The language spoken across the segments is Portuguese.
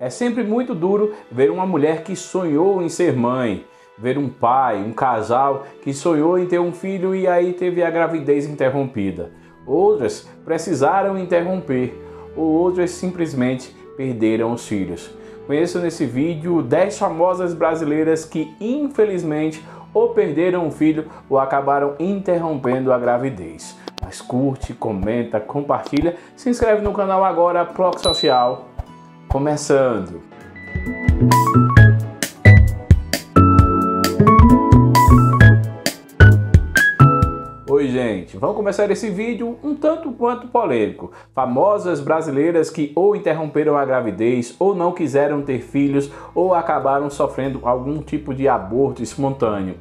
É sempre muito duro ver uma mulher que sonhou em ser mãe, ver um pai, um casal que sonhou em ter um filho e aí teve a gravidez interrompida. Outras precisaram interromper, ou outras simplesmente perderam os filhos. Conheço nesse vídeo 10 famosas brasileiras que infelizmente ou perderam o filho ou acabaram interrompendo a gravidez. Mas curte, comenta, compartilha, se inscreve no canal agora, Ploc Social. Começando! Oi gente, vamos começar esse vídeo um tanto quanto polêmico. Famosas brasileiras que ou interromperam a gravidez, ou não quiseram ter filhos, ou acabaram sofrendo algum tipo de aborto espontâneo.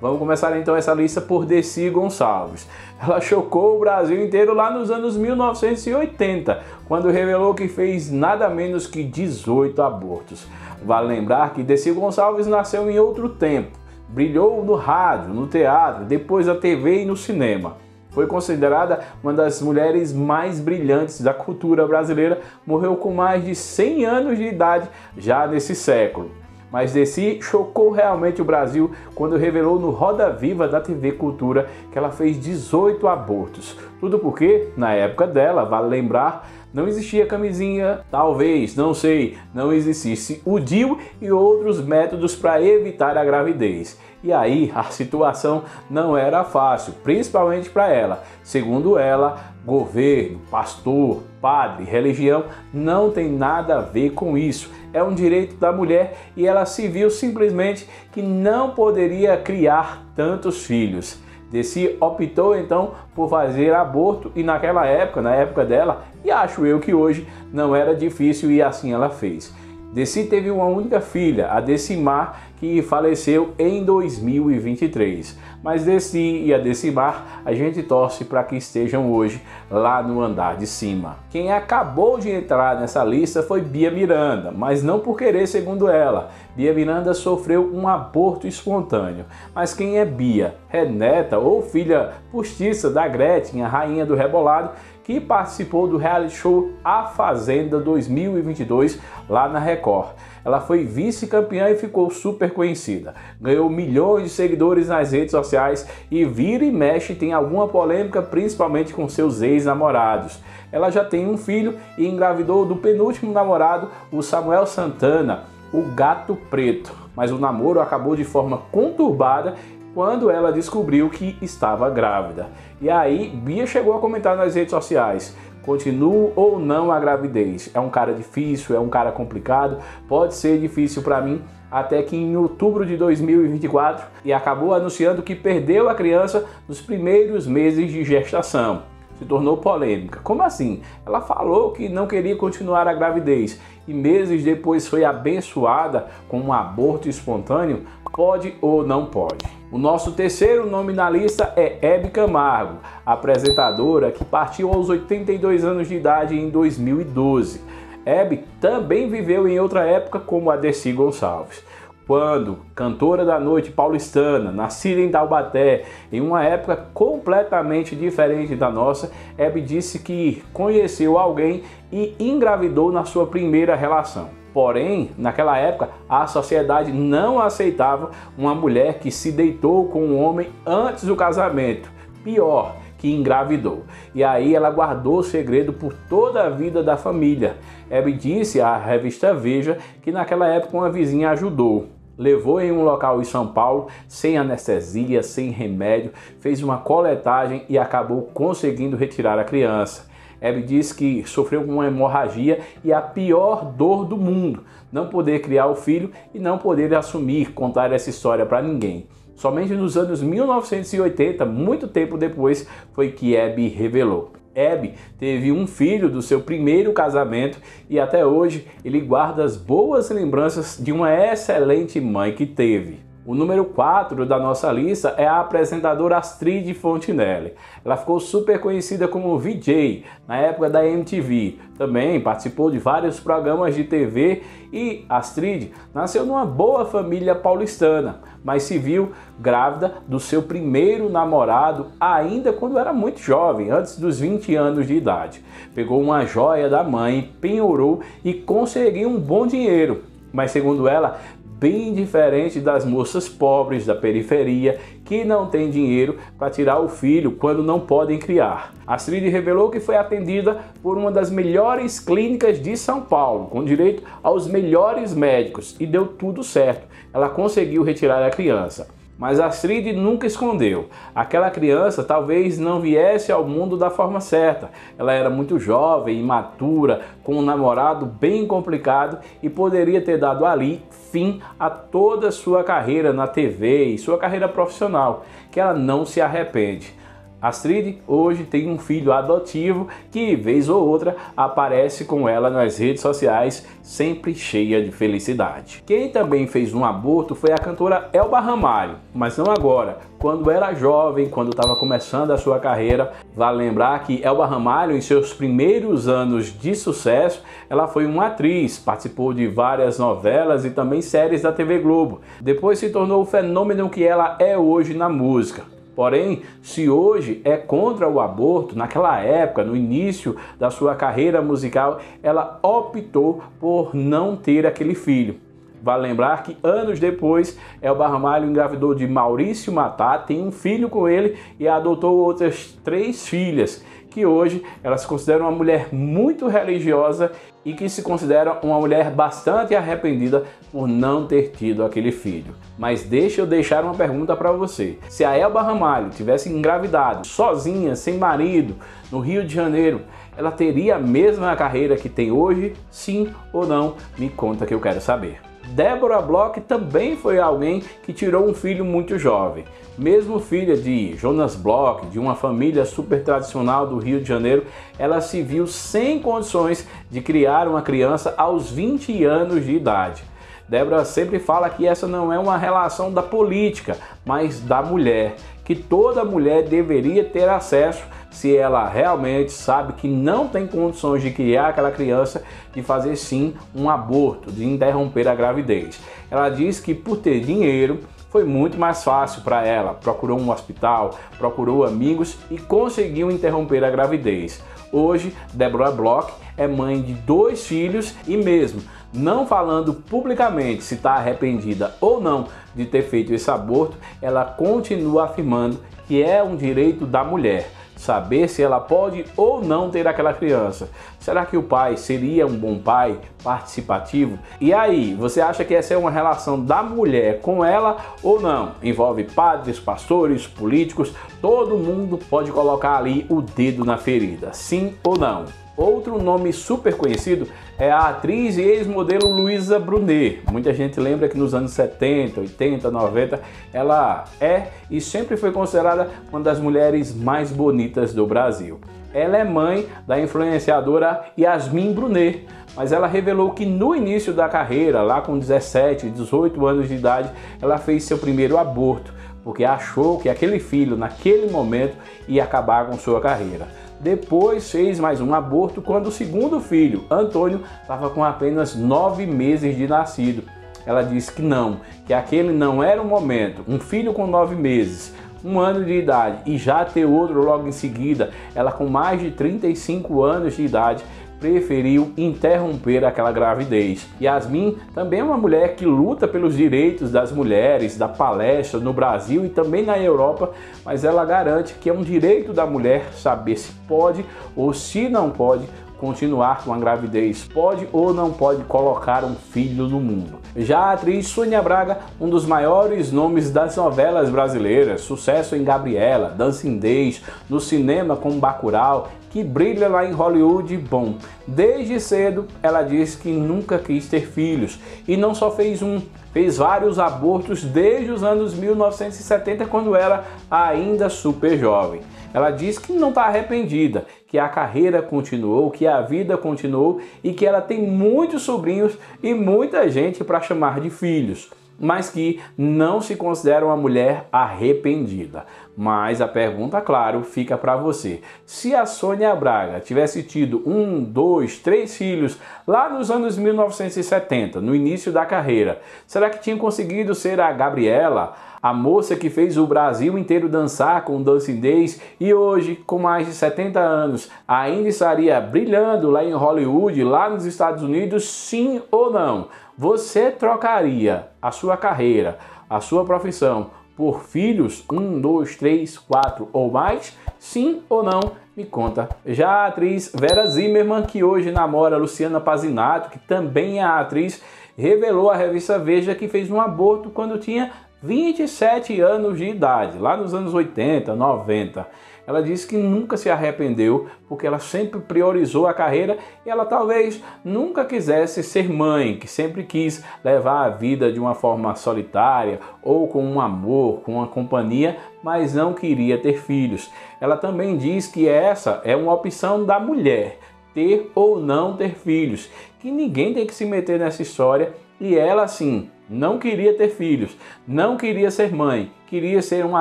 Vamos começar então essa lista por Dercy Gonçalves. Ela chocou o Brasil inteiro lá nos anos 1980, quando revelou que fez nada menos que 18 abortos. Vale lembrar que Dercy Gonçalves nasceu em outro tempo. Brilhou no rádio, no teatro, depois na TV e no cinema. Foi considerada uma das mulheres mais brilhantes da cultura brasileira, morreu com mais de 100 anos de idade já nesse século. Mas Dercy chocou realmente o Brasil quando revelou no Roda Viva da TV Cultura que ela fez 18 abortos. Tudo porque, na época dela, vale lembrar, não existia camisinha, talvez, não sei, não existisse o DIU e outros métodos para evitar a gravidez. E aí a situação não era fácil, principalmente para ela. Segundo ela, governo, pastor, padre, religião não tem nada a ver com isso. É um direito da mulher e ela se viu simplesmente que não poderia criar tantos filhos. Dercy optou então por fazer aborto e naquela época, na época dela, e acho eu que hoje não era difícil e assim ela fez. Dercy teve uma única filha, a Decimar, que faleceu em 2023. Mas Dercy e a Decimar a gente torce para que estejam hoje lá no andar de cima. Quem acabou de entrar nessa lista foi Bia Miranda, mas não por querer, segundo ela. Bia Miranda sofreu um aborto espontâneo. Mas quem é Bia? É neta ou filha postiça da Gretchen, a rainha do rebolado, que participou do reality show A Fazenda 2022 lá na Record. Ela foi vice-campeã e ficou super conhecida. Ganhou milhões de seguidores nas redes sociais e vira e mexe tem alguma polêmica, principalmente com seus ex-namorados. Ela já tem um filho e engravidou do penúltimo namorado, o Samuel Santana, o Gato Preto. Mas o namoro acabou de forma conturbada quando ela descobriu que estava grávida. E aí Bia chegou a comentar nas redes sociais: continuo ou não a gravidez? É um cara difícil, é um cara complicado, pode ser difícil para mim, até que em outubro de 2024 e acabou anunciando que perdeu a criança nos primeiros meses de gestação. Se tornou polêmica. Como assim? Ela falou que não queria continuar a gravidez e meses depois foi abençoada com um aborto espontâneo? Pode ou não pode? O nosso terceiro nome na lista é Hebe Camargo, apresentadora que partiu aos 82 anos de idade em 2012. Hebe também viveu em outra época como a Dercy Gonçalves. Quando cantora da noite paulistana, nascida em Taubaté, em uma época completamente diferente da nossa, Hebe disse que conheceu alguém e engravidou na sua primeira relação. Porém, naquela época, a sociedade não aceitava uma mulher que se deitou com um homem antes do casamento. Pior, que engravidou. E aí ela guardou o segredo por toda a vida da família. Hebe disse à revista Veja que naquela época uma vizinha ajudou. Levou em um local em São Paulo, sem anestesia, sem remédio, fez uma coletagem e acabou conseguindo retirar a criança. Hebe diz que sofreu uma hemorragia e a pior dor do mundo, não poder criar o filho e não poder assumir, contar essa história para ninguém. Somente nos anos 1980, muito tempo depois, foi que Hebe revelou. Hebe teve um filho do seu primeiro casamento e até hoje ele guarda as boas lembranças de uma excelente mãe que teve. O número 4 da nossa lista é a apresentadora Astrid Fontenelle. Ela ficou super conhecida como VJ na época da MTV. Também participou de vários programas de TV e Astrid nasceu numa boa família paulistana, mas se viu grávida do seu primeiro namorado ainda quando era muito jovem, antes dos 20 anos de idade. Pegou uma joia da mãe, penhorou e conseguiu um bom dinheiro, mas segundo ela, bem diferente das moças pobres da periferia que não têm dinheiro para tirar o filho quando não podem criar. Astrid revelou que foi atendida por uma das melhores clínicas de São Paulo, com direito aos melhores médicos, e deu tudo certo. Ela conseguiu retirar a criança. Mas Astrid nunca escondeu. Aquela criança talvez não viesse ao mundo da forma certa. Ela era muito jovem, imatura, com um namorado bem complicado e poderia ter dado ali fim a toda a sua carreira na TV e sua carreira profissional, que ela não se arrepende. Astrid hoje tem um filho adotivo que, vez ou outra, aparece com ela nas redes sociais, sempre cheia de felicidade. Quem também fez um aborto foi a cantora Elba Ramalho, mas não agora. Quando era jovem, quando estava começando a sua carreira, vale lembrar que Elba Ramalho, em seus primeiros anos de sucesso, ela foi uma atriz, participou de várias novelas e também séries da TV Globo. Depois se tornou o fenômeno que ela é hoje na música. Porém, se hoje é contra o aborto, naquela época, no início da sua carreira musical, ela optou por não ter aquele filho. Vale lembrar que anos depois, Elba Ramalho engravidou de Maurício Mattar, tem um filho com ele e adotou outras 3 filhas, que hoje ela se considera uma mulher muito religiosa e que se considera uma mulher bastante arrependida por não ter tido aquele filho. Mas deixa eu deixar uma pergunta para você. Se a Elba Ramalho tivesse engravidado sozinha, sem marido, no Rio de Janeiro, ela teria a mesma carreira que tem hoje? Sim ou não? Me conta que eu quero saber. Débora Bloch também foi alguém que tirou um filho muito jovem. Mesmo filha de Jonas Bloch, de uma família super tradicional do Rio de Janeiro, ela se viu sem condições de criar uma criança aos 20 anos de idade. Débora sempre fala que essa não é uma relação da política, mas da mulher, que toda mulher deveria ter acesso se ela realmente sabe que não tem condições de criar aquela criança, de fazer sim um aborto, de interromper a gravidez. Ela diz que por ter dinheiro foi muito mais fácil para ela, procurou um hospital, procurou amigos e conseguiu interromper a gravidez. Hoje, Débora Bloch é mãe de 2 filhos e mesmo não falando publicamente se está arrependida ou não de ter feito esse aborto, ela continua afirmando que é um direito da mulher saber se ela pode ou não ter aquela criança. Será que o pai seria um bom pai, participativo? E aí, você acha que essa é uma relação da mulher com ela ou não? Envolve padres, pastores, políticos, todo mundo pode colocar ali o dedo na ferida, sim ou não? Outro nome super conhecido é a atriz e ex-modelo Luiza Brunet. Muita gente lembra que nos anos 70, 80, 90, ela é e sempre foi considerada uma das mulheres mais bonitas do Brasil. Ela é mãe da influenciadora Yasmin Brunet, mas ela revelou que no início da carreira, lá com 17, 18 anos de idade, ela fez seu primeiro aborto, porque achou que aquele filho, naquele momento, ia acabar com sua carreira. Depois fez mais um aborto quando o segundo filho, Antônio, estava com apenas 9 meses de nascido. Ela disse que não, que aquele não era o momento. Um filho com 9 meses, 1 ano de idade e já ter outro logo em seguida, ela com mais de 35 anos de idade, preferiu interromper aquela gravidez. Yasmin também é uma mulher que luta pelos direitos das mulheres, da palestra no Brasil e também na Europa, mas ela garante que é um direito da mulher saber se pode ou se não pode continuar com a gravidez, pode ou não pode colocar um filho no mundo. Já a atriz Sônia Braga, um dos maiores nomes das novelas brasileiras, sucesso em Gabriela, Dancing Days, no cinema com Bacurau, que brilha lá em Hollywood, bom, desde cedo ela diz que nunca quis ter filhos e não só fez um, fez vários abortos desde os anos 1970, quando era ainda super jovem. Ela diz que não está arrependida, que a carreira continuou, que a vida continuou e que ela tem muitos sobrinhos e muita gente para chamar de filhos. mas que não se considera uma mulher arrependida. Mas a pergunta, claro, fica para você. Se a Sônia Braga tivesse tido 1, 2, 3 filhos lá nos anos 1970, no início da carreira, será que tinha conseguido ser a Gabriela, a moça que fez o Brasil inteiro dançar com o Dancing Days e hoje, com mais de 70 anos, ainda estaria brilhando lá em Hollywood, lá nos Estados Unidos, sim ou não? Você trocaria a sua carreira, a sua profissão, por filhos, 1, 2, 3, 4 ou mais? Sim ou não? Me conta. Já a atriz Vera Zimmermann, que hoje namora Luciana Pazinato, que também é atriz, revelou à revista Veja que fez um aborto quando tinha 27 anos de idade, lá nos anos 80, 90. Ela disse que nunca se arrependeu, porque ela sempre priorizou a carreira e ela talvez nunca quisesse ser mãe, que sempre quis levar a vida de uma forma solitária ou com um amor, com uma companhia, mas não queria ter filhos. Ela também diz que essa é uma opção da mulher, ter ou não ter filhos, que ninguém tem que se meter nessa história, e ela sim não queria ter filhos, não queria ser mãe, queria ser uma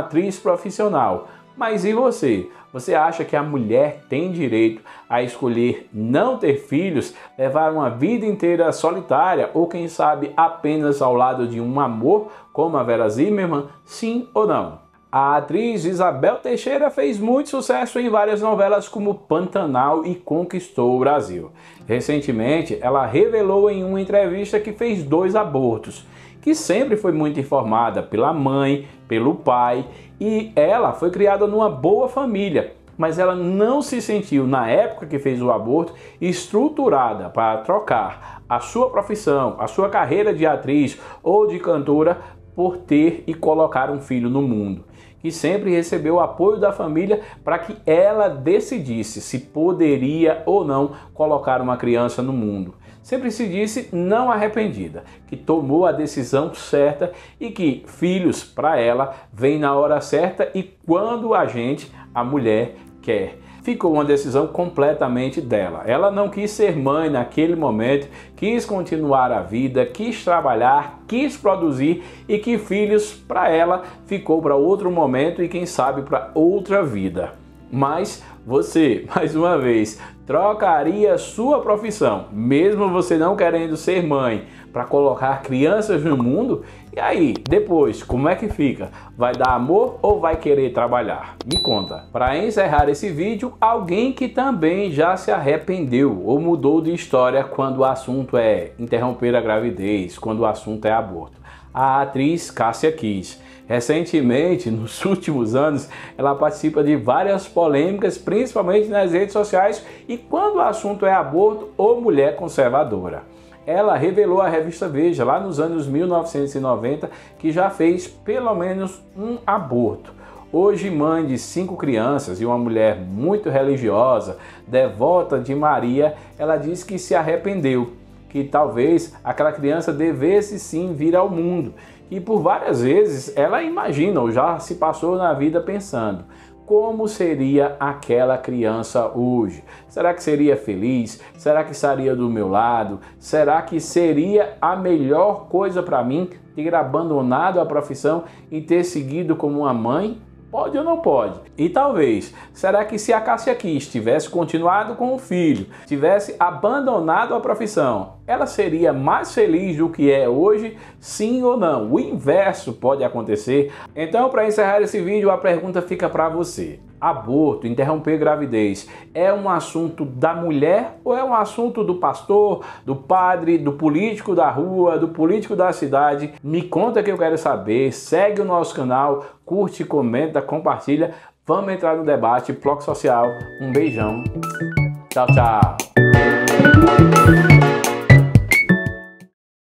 atriz profissional. Mas e você? Você acha que a mulher tem direito a escolher não ter filhos, levar uma vida inteira solitária ou quem sabe apenas ao lado de um amor como a Vera Zimmermann? Sim ou não? A atriz Isabel Teixeira fez muito sucesso em várias novelas como Pantanal e conquistou o Brasil. Recentemente, ela revelou em uma entrevista que fez 2 abortos, que sempre foi muito informada pela mãe, pelo pai, e ela foi criada numa boa família, mas ela não se sentiu, na época que fez o aborto, estruturada para trocar a sua profissão, a sua carreira de atriz ou de cantora por ter e colocar um filho no mundo, que sempre recebeu o apoio da família para que ela decidisse se poderia ou não colocar uma criança no mundo. Sempre se disse não arrependida, que tomou a decisão certa e que filhos para ela vêm na hora certa e quando a gente, a mulher, quer. Ficou uma decisão completamente dela. Ela não quis ser mãe naquele momento, quis continuar a vida, quis trabalhar, quis produzir e que filhos para ela ficou para outro momento e quem sabe para outra vida. Mas você, mais uma vez, trocaria sua profissão, mesmo você não querendo ser mãe, para colocar crianças no mundo? E aí, depois, como é que fica? Vai dar amor ou vai querer trabalhar? Me conta. Para encerrar esse vídeo, alguém que também já se arrependeu ou mudou de história quando o assunto é interromper a gravidez, quando o assunto é aborto. A atriz Cássia Kiss. Recentemente, nos últimos anos, ela participa de várias polêmicas, principalmente nas redes sociais e quando o assunto é aborto ou mulher conservadora. Ela revelou à revista Veja, lá nos anos 1990, que já fez pelo menos um aborto. Hoje mãe de 5 crianças e uma mulher muito religiosa, devota de Maria, ela diz que se arrependeu, que talvez aquela criança devesse sim vir ao mundo. E por várias vezes ela imagina ou já se passou na vida pensando como seria aquela criança hoje. Será que seria feliz? Será que estaria do meu lado? Será que seria a melhor coisa para mim ter abandonado a profissão e ter seguido como uma mãe? Pode ou não pode? E talvez, será que se a Cássia Kiss tivesse continuado com o filho, tivesse abandonado a profissão, ela seria mais feliz do que é hoje? Sim ou não? O inverso pode acontecer. Então, para encerrar esse vídeo, a pergunta fica para você. Aborto, interromper gravidez, é um assunto da mulher ou é um assunto do pastor, do padre, do político da rua, do político da cidade? Me conta que eu quero saber, segue o nosso canal, curte, comenta, compartilha, vamos entrar no debate, Ploc Social, um beijão, tchau, tchau!